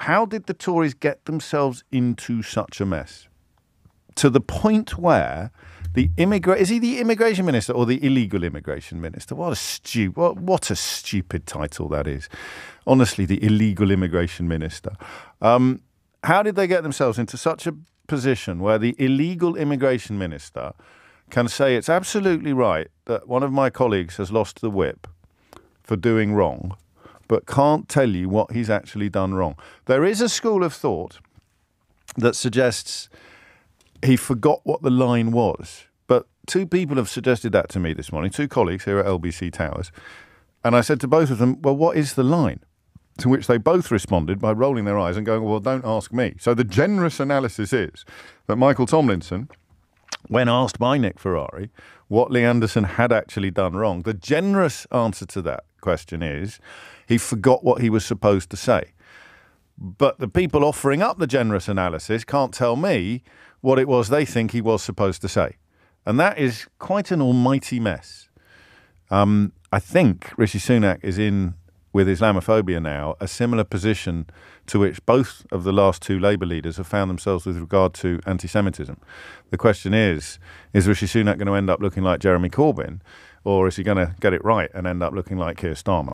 how did the Tories get themselves into such a mess? To the point where the is he the immigration minister or the illegal immigration minister? What a stupid title that is. Honestly, the illegal immigration minister. How did they get themselves into such a position where the illegal immigration minister can say it's absolutely right that one of my colleagues has lost the whip for doing wrong, but can't tell you what he's actually done wrong? There is a school of thought that suggests he forgot what the line was. But two people have suggested that to me this morning, two colleagues here at LBC Towers. And I said to both of them, well, what is the line? To which they both responded by rolling their eyes and going, well, don't ask me. So the generous analysis is that Michael Tomlinson, when asked by Nick Ferrari what Lee Anderson had actually done wrong, the generous answer to that question is he forgot what he was supposed to say. But the people offering up the generous analysis can't tell me what it was they think he was supposed to say. And that is quite an almighty mess. I think Rishi Sunak is in, with Islamophobia now, a similar position to which both of the last two Labour leaders have found themselves with regard to anti-Semitism. The question is Rishi Sunak going to end up looking like Jeremy Corbyn, or is he going to get it right and end up looking like Keir Starmer?